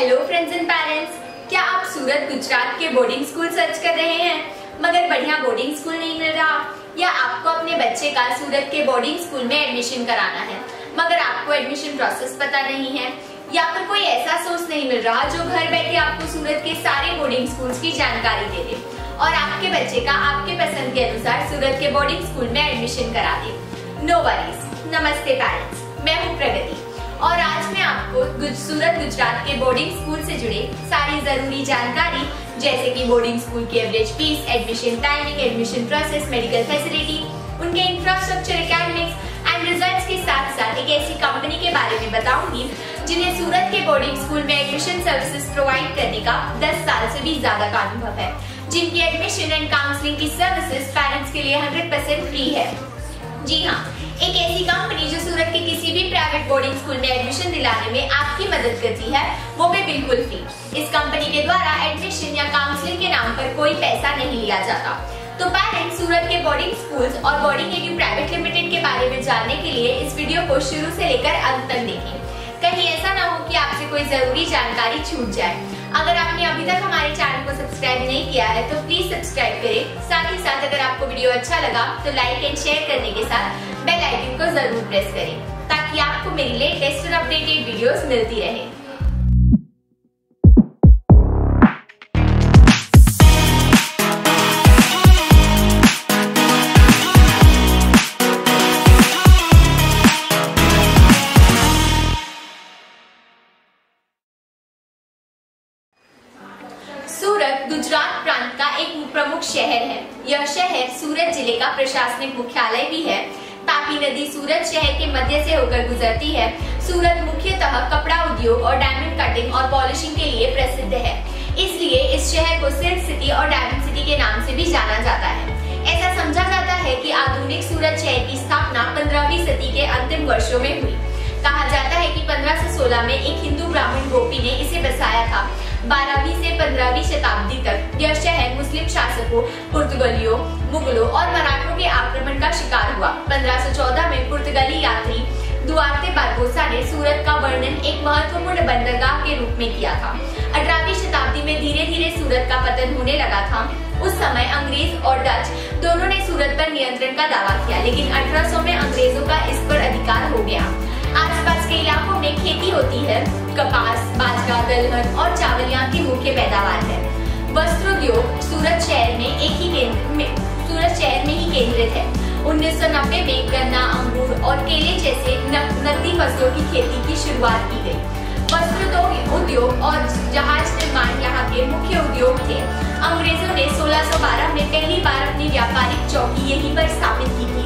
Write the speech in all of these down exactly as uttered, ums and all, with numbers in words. Hello friends and parents, क्या आप सूरत गुजरात के बोर्डिंग स्कूल सर्च कर रहे हैं मगर बढ़िया बोर्डिंग स्कूल नहीं मिल रहा, या आपको अपने बच्चे का सूरत के बोर्डिंग स्कूल में एडमिशन कराना है मगर आपको एडमिशन प्रोसेस पता नहीं है, या फिर कोई ऐसा सोर्स नहीं मिल रहा जो घर बैठे आपको सूरत के सारे बोर्डिंग स्कूल्स की जानकारी दे दे और आपके बच्चे का आपके पसंद के अनुसार सूरत के बोर्डिंग स्कूल में एडमिशन करा दे। नो वरीज, नमस्ते पेरेंट्स, मैं हूँ प्रगति और आज मैं आपको सूरत गुजरात के बोर्डिंग स्कूल से जुड़े सारी जरूरी जानकारी जैसे कि बोर्डिंग स्कूल की average fees, admission timing, admission process, medical facility, उनके इंफ्रास्ट्रक्चर, एकेडमिक्स एंड रिजल्ट्स के साथ साथ एक ऐसी कंपनी के बारे में बताऊंगी जिन्हें सूरत के बोर्डिंग स्कूल में एडमिशन सर्विसेज प्रोवाइड करने का दस साल से भी ज्यादा का अनुभव है, जिनकी एडमिशन एंड काउंसलिंग की सर्विसेज पेरेंट्स के लिए हंड्रेड परसेंट फ्री है। जी हाँ, एक ऐसी कंपनी जो सूरत के किसी भी प्राइवेट बोर्डिंग स्कूल में एडमिशन दिलाने में आपकी मदद करती है, वो भी बिल्कुल फ्री। इस कंपनी के द्वारा एडमिशन या काउंसलिंग के नाम पर कोई पैसा नहीं लिया जाता। तो पेरेंट्स सूरत के बोर्डिंग स्कूल्स और बोर्डिंग एडु प्राइवेट लिमिटेड के बारे में जानने के लिए इस वीडियो को शुरू से लेकर अंत तक देखें, कहीं ऐसा ना हो कि आपसे कोई जरूरी जानकारी छूट जाए। अगर आपने अभी तक हमारे चैनल को सब्सक्राइब नहीं किया है तो प्लीज सब्सक्राइब करें। साथ ही साथ अगर आपको वीडियो अच्छा लगा तो लाइक एंड शेयर करने के साथ बेल आइकन को जरूर प्रेस करें ताकि आपको मेरी लेटेस्ट और अपडेटेड वीडियोस मिलती रहे। सूरत गुजरात प्रांत का एक प्रमुख शहर है। यह शहर सूरत जिले का प्रशासनिक मुख्यालय भी है। तापी नदी सूरत शहर के मध्य से होकर गुजरती है। सूरत मुख्यतः कपड़ा उद्योग और डायमंड कटिंग और पॉलिशिंग के लिए प्रसिद्ध है, इसलिए इस शहर को सिल्क सिटी और डायमंड सिटी के नाम से भी जाना जाता है। ऐसा समझा जाता है कि आधुनिक सूरत शहर की स्थापना पंद्रहवीं सदी के अंतिम वर्षों में हुई। कहा जाता है कि पंद्रह सौ सोलह में एक हिंदू ब्राह्मण गोपी ने इसे बसाया था। बारहवीं से पंद्रहवीं शताब्दी तक यह शहर मुस्लिम शासकों, पुर्तगालियों, मुगलों और मराठों के आक्रमण का शिकार हुआ। पंद्रह सौ चौदह में पुर्तगाली यात्री दुआर्ते बारबोसा ने सूरत का वर्णन एक महत्वपूर्ण बंदरगाह के रूप में किया था। अठारहवीं शताब्दी में धीरे धीरे सूरत का पतन होने लगा था। उस समय अंग्रेज और डच दोनों ने सूरत पर नियंत्रण का दावा किया, लेकिन अठारह सौ में अंग्रेजों का इस पर अधिकार हो गया। आसपास के इलाकों में खेती होती है। कपास, बाजरा, दलहन और चावल यहाँ की मुख्य पैदावार है। वस्त्रोद्योग सूरत शहर में एक ही केंद्र में सूरत शहर में ही केंद्रित है। उन्नीस सौ नब्बे में गन्ना, अंगूर और केले जैसे नकदी फसलों की खेती की शुरुआत की गई। वस्त्रोद्योग उद्योग और जहाज निर्माण यहाँ के मुख्य उद्योग थे। अंग्रेजों ने सोलह सौ बारह में पहली बार अपनी व्यापारिक चौकी यहीं पर स्थापित की थी।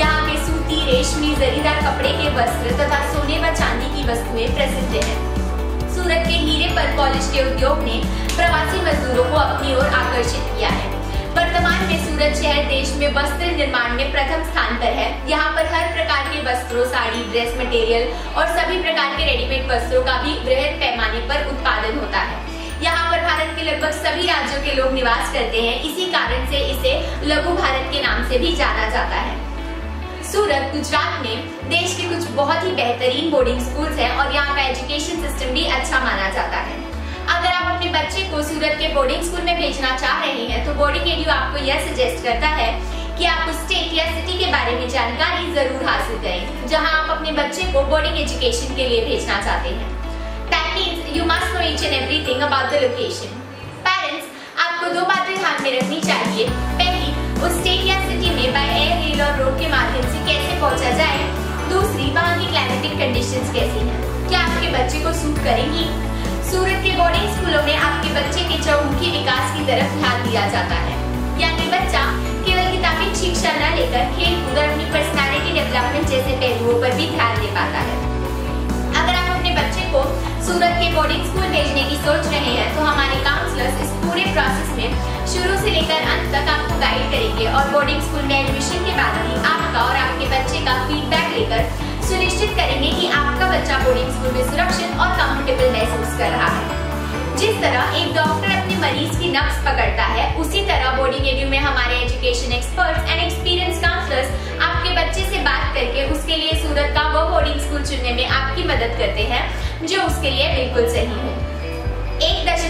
यहाँ के सूती, रेशमी, जरीदार कपड़े के वस्त्र तथा सोने व चांदी की वस्तुएं प्रसिद्ध हैं। सूरत के हीरे पर पॉलिश के उद्योग ने प्रवासी मजदूरों को अपनी ओर आकर्षित किया है। वर्तमान में सूरत शहर देश में वस्त्र निर्माण में प्रथम स्थान पर है। यहाँ पर हर प्रकार के वस्त्रों, साड़ी, ड्रेस मटेरियल और सभी प्रकार के रेडीमेड वस्त्रों का भी बृहद पैमाने पर उत्पादन होता है। यहाँ पर भारत के लगभग सभी राज्यों के लोग निवास करते हैं, इसी कारण से इसे लघु भारत के नाम से भी जाना जाता है। सूरत गुजरात में देश के कुछ बहुत ही बेहतरीन बोर्डिंग स्कूल्स हैं और यहाँ का एजुकेशन सिस्टम भी अच्छा माना जाता है। अगर आप अपने बच्चे को सूरत के बोर्डिंग स्कूल में भेजना चाह रहे हैं तो बोर्डिंग एडु आपको यह सजेस्ट करता है कि आप उस स्टेट या सिटी के बारे में जानकारी जरूर हासिल करें जहाँ आप अपने बच्चे को बोर्डिंग एजुकेशन के लिए भेजना चाहते हैं। That means you must know each and everything about the location. Parents, आपको दो बातें ध्यान में रखनी चाहिए। पहली, उस स्टेट या सिटी में बाय एयर, रेल और रोड के माध्यम से कैसे पहुंचा जाए। दूसरी, वहाँ की क्लाइमेटिक कंडीशंस कैसी हैं, क्या आपके बच्चे को सूट करेंगी। सूरत के बोर्डिंग स्कूलों में आपके बच्चे के चहुमुखी विकास की तरफ ध्यान दिया जाता है, यानी बच्चा केवल किताबी शिक्षा न लेकर खेल कूद, अपनी पर्सनैलिटी डेवलपमेंट जैसे पहलुओं पर भी ध्यान दे पाता है। अगर आप अपने बच्चे को सूरत के बोर्डिंग स्कूल भेजने की सोच रहे हैं तो हमारे काउंसलर्स इस पूरे प्रोसेस में शुरू से लेकर अंत तक आपको गाइड करेंगे और बोर्डिंग स्कूल में एडमिशन के बाद भी आपका और आपके बच्चे का फीडबैक लेकर सुनिश्चित करेंगे कि आपका बच्चा बोर्डिंग स्कूल में सुरक्षित और कंफर्टेबल महसूस कर रहा है। जिस तरह एक डॉक्टर अपने मरीज की नब्ज पकड़ता है, उसी तरह बोर्डिंग एडु में हमारे education experts and experience counsellors आपके बच्चे से बात करके उसके लिए सूरत का वो बोर्डिंग स्कूल चुनने में आपकी मदद करते हैं जो उसके लिए बिल्कुल सही है।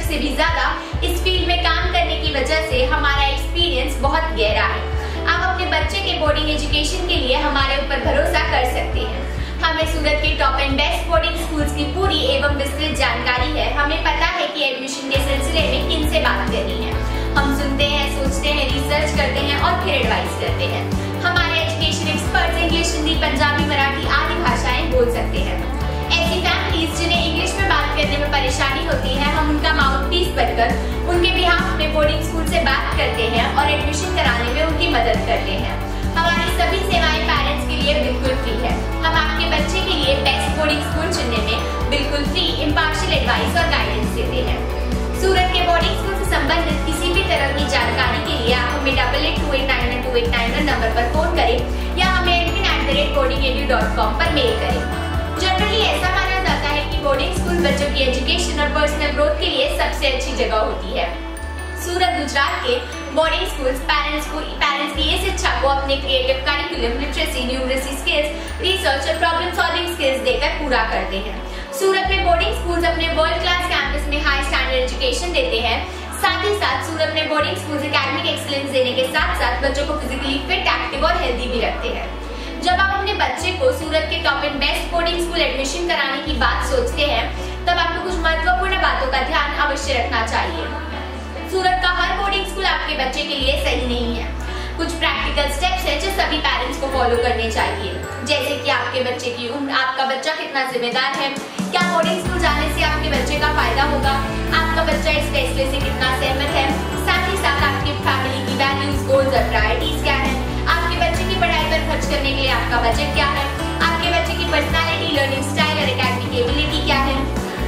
से भी ज्यादा इस फील्ड में काम करने की वजह से हमारा एक्सपीरियंस बहुत गहरा है। आप अपने बच्चे के बोर्डिंग एजुकेशन के लिए हमारे ऊपर भरोसा कर सकते हैं। हमें सूरत के top and best boarding schools की पूरी एवं विस्तृत जानकारी है। हमें पता है कि एडमिशन के सिलसिले में किन से बात करनी है। हम सुनते हैं, सोचते हैं, रिसर्च करते हैं और फिर एडवाइस करते हैं। हमारे education experts English, Hindi, Punjabi, Marathi आदि भाषाएं बोल सकते हैं। ऐसी फैमिलीज जिन्हें इंग्लिश में बात करने में परेशानी होती है, हम उनका माउथ पीस बनकर उनके बिहाफ में बोर्डिंग स्कूल से बात करते हैं और एडमिशन कराने में उनकी मदद करते हैं। हमारी सभी सेवाएं पेरेंट्स के लिए बिल्कुल फ्री है। हम आपके बच्चे के लिए बेस्ट बोर्डिंग स्कूल चुनने में बिल्कुल फ्री इम्पार्शियल एडवाइस और गाइडेंस देते हैं। सूरत के बोर्डिंग स्कूल से संबंधित किसी भी तरह की जानकारी के लिए आप हमें double eight two eight nine two eight nine number पर फोन करें या हमें admin at the rate boarding edu dot com पर मेल करें। जनरली ऐसा माना जाता है कि बोर्डिंग स्कूल बच्चों की एजुकेशन और पर्सनल ग्रोथ के लिए सबसे अच्छी जगह होती है। सूरत गुजरात के बोर्डिंग स्कूल्स पेरेंट्स को पेरेंट्स की इस इच्छा को अपने creative curriculum, literacy, numeracy skills, research और प्रॉब्लम सॉल्विंग स्किल्स देकर पूरा करते हैं। सूरत में बोर्डिंग स्कूल्स अपने वर्ल्ड क्लास कैंपस में हाई स्टैंडर्ड एजुकेशन देते हैं। साथ ही साथ सूरत में बोर्डिंग स्कूल्स एकेडमिक एक्सीलेंस देने के साथ साथ बच्चों को फिजिकली फिट, एक्टिव और हेल्दी भी रखते हैं। जब आप अपने बच्चे को सूरत के top and best boarding school admission कराने की बात सोचते हैं, तब आपको कुछ महत्वपूर्ण बातों का ध्यान अवश्य रखना चाहिए। सूरत का हर बोर्डिंग स्कूल आपके बच्चे के लिए सही नहीं है। कुछ प्रैक्टिकल स्टेप्स हैं जो सभी पेरेंट्स को फॉलो करने चाहिए, जैसे कि आपके बच्चे की उम्र, आपका बच्चा कितना जिम्मेदार है, क्या बोर्डिंग स्कूल जाने से आपके बच्चे का फायदा होगा, आपका बच्चा इस फैसले से कितना सहमत है। साथ ही साथ आपकी फैमिली की वैल्यूज, गोल्स और प्रायोरिटीज क्या है, आपके बच्चे की पढ़ाई पर खर्च करने के लिए आपका बजट क्या है, आपके बच्चे की पर्सनैलिटी, लर्निंग स्टाइल और एकेडमिक एबिलिटी क्या है।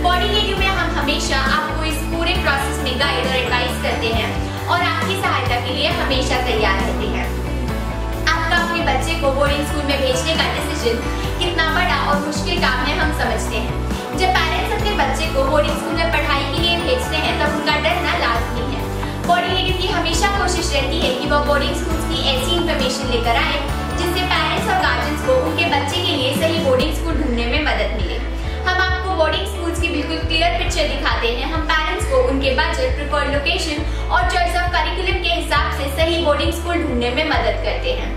बोर्डिंग एडू में हम हमेशा आपको इस पूरे प्रोसेस में गाइड और एडवाइस करते हैं और आपकी सहायता के लिए हमेशा तैयार रहते हैं। आपका अपने बच्चे को बोर्डिंग स्कूल में भेजने का डिसीजन कितना बड़ा और मुश्किल काम है हम समझते हैं। जब पेरेंट्स अपने बच्चे को बोर्डिंग स्कूल में पढ़ाई के लिए भेजते हैं तब उनका डरना लाजमी है। बोर्डिंग एडू की हमेशा कोशिश रहती है कि वह बोर्डिंग स्कूल की ऐसी इन्फॉर्मेशन लेकर आए जिससे पेरेंट्स और गार्जियंस को उनके बच्चे के लिए सही बोर्डिंग स्कूल ढूंढने में मदद मिले। हम आपको बोर्डिंग स्कूल्स की बिल्कुल क्लियर पिक्चर दिखाते हैं। हम पेरेंट्स को उनके बजट, प्रिफर्ड लोकेशन और चॉइस ऑफ करिकुलम के हिसाब से सही बोर्डिंग स्कूल ढूंढने में मदद करते हैं।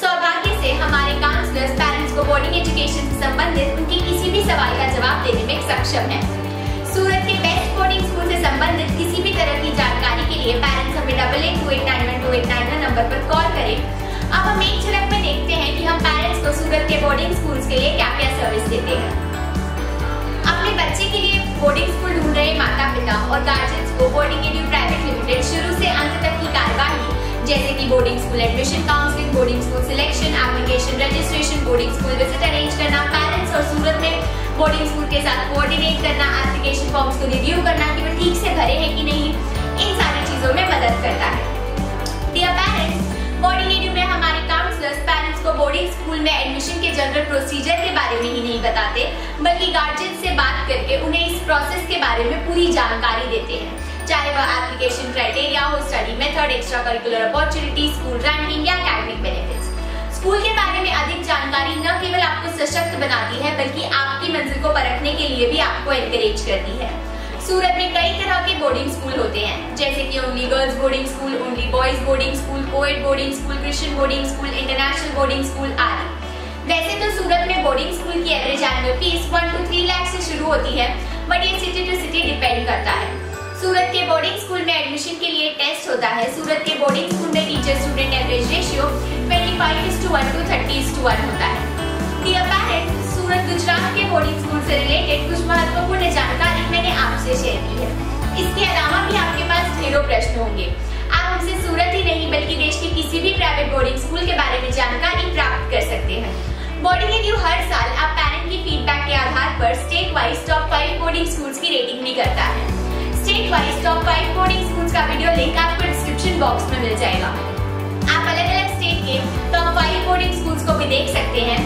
सौभाग्य से हमारे काउंसलर्स पेरेंट्स को बोर्डिंग एजुकेशन से संबंधित उनकी किसी भी सवाल का जवाब देने में सक्षम है। सूरत के बेस्ट बोर्डिंग स्कूल से संबंधित किसी भी तरह की जानकारी के लिए पेरेंट्स हमें double eight two eight nine one two eight nine one number पर कॉल करें। अब हम एक झलक में देखते हैं कि हम पेरेंट्स को सूरत के बोर्डिंग स्कूल्स के लिए क्या क्या सर्विस देते हैं। अपने बच्चे के लिए बोर्डिंग स्कूल ढूंढ रहे माता पिता और गार्जियंस को बोर्डिंग एडू प्राइवेट लिमिटेड शुरू से अंत तक की कार्यवाही, जैसे कि boarding school admission counselling, boarding school selection, application, registration, boarding school visit arrange करना, पेरेंट्स और सूरत में बोर्डिंग स्कूल के साथ कोऑर्डिनेट करना, एप्लीकेशन फॉर्म्स को रिव्यू करना कि वे ठीक से भरे हैं कि नहीं, इन सारी चीजों में मदद करता है। डियर पेरेंट्स, बोर्डिंग एडू में हमारे काउंसलर्स पेरेंट्स को बोर्डिंग स्कूल में एडमिशन के जनरल प्रोसीजर के बारे में ही नहीं बताते, बल्कि गार्जियन से बात करके उन्हें इस प्रोसेस के बारे में पूरी जानकारी देते हैं, चाहे वह एप्लीकेशन क्राइटेरिया हो, study method, extra curricular opportunity, school ranking या एकेडमिक बेनिफिट्स। स्कूल के बारे में अधिक जानकारी न केवल आपको सशक्त बनाती है बल्कि आपकी मंजिल को परखने के लिए भी आपको एनकरेज करती है। सूरत में कई तरह के बोर्डिंग स्कूल होते हैं, जैसे कि only girls boarding school, only boys boarding school, coed boarding school, Christian boarding school, international boarding school आदि। वैसे तो सूरत में बोर्डिंग स्कूल की average annual fees one two three lakh से शुरू होती है, बट ये सिटी टू सिटी डिपेंड करता है। सूरत के बोर्डिंग स्कूल में एडमिशन के लिए टेस्ट होता है। सूरत के बोर्डिंग स्कूल में teacher student average ratio twenty five is to one to thirty is to one होता है। सूरत गुजरात के बोर्डिंग स्कूल से रिलेटेड कुछ महत्वपूर्ण जानकारी मैंने आपसे शेयर की है। इसके अलावा भी आपके पास ढेरों प्रश्न होंगे। आप हमसे सूरत ही नहीं बल्कि देश के किसी भी प्राइवेट बोर्डिंग स्कूल के बारे में जानकारी प्राप्त कर सकते हैं। बोर्डिंग एडू हर साल आप पेरेंट की फीडबैक के आधार पर state wise top five boarding school की रेटिंग भी करता है। State wise top five boarding school का वीडियो लिंक आपको डिस्क्रिप्शन बॉक्स में मिल जाएगा। आप अलग अलग स्टेट के टॉप फाइव बोर्डिंग स्कूल को भी देख सकते हैं।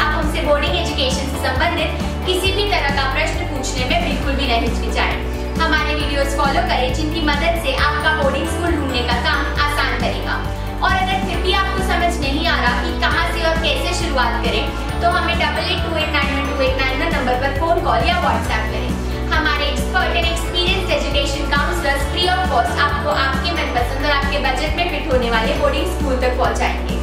आप हमसे बोर्डिंग एजुकेशन से संबंधित किसी भी तरह का प्रश्न पूछने में बिल्कुल भी नहीं हिचकिचाएं। हमारे वीडियोस फॉलो करें जिनकी मदद से आपका बोर्डिंग स्कूल ढूंढने का काम आसान करेगा। और अगर फिर भी आपको समझ नहीं आ रहा कि कहां से और कैसे शुरुआत करें, तो हमें double eight two eight nine one two eight nine number पर फोन कॉल या व्हाट्सएप करें। हमारे expert and experience education education counsellors free of cost आपको आपके मनपसंद और आपके बजट में फिट होने वाले बोर्डिंग स्कूल तक पहुंचाएंगे।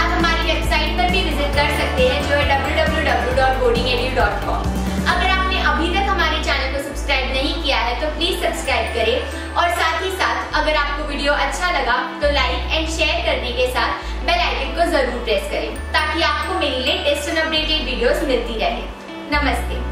आप हमारी वेबसाइट पर भी विजिट कर सकते हैं जो है W W W dot boarding edu dot com. अगर आपने अभी तक हमारे चैनल को सब्सक्राइब नहीं किया है तो प्लीज सब्सक्राइब करें और साथ ही साथ अगर आपको वीडियो अच्छा लगा तो लाइक एंड शेयर करने के साथ बेल आइकन को जरूर प्रेस करें ताकि आपको मेरी लेटेस्ट और अपडेटेड वीडियोस मिलती रहे। नमस्ते।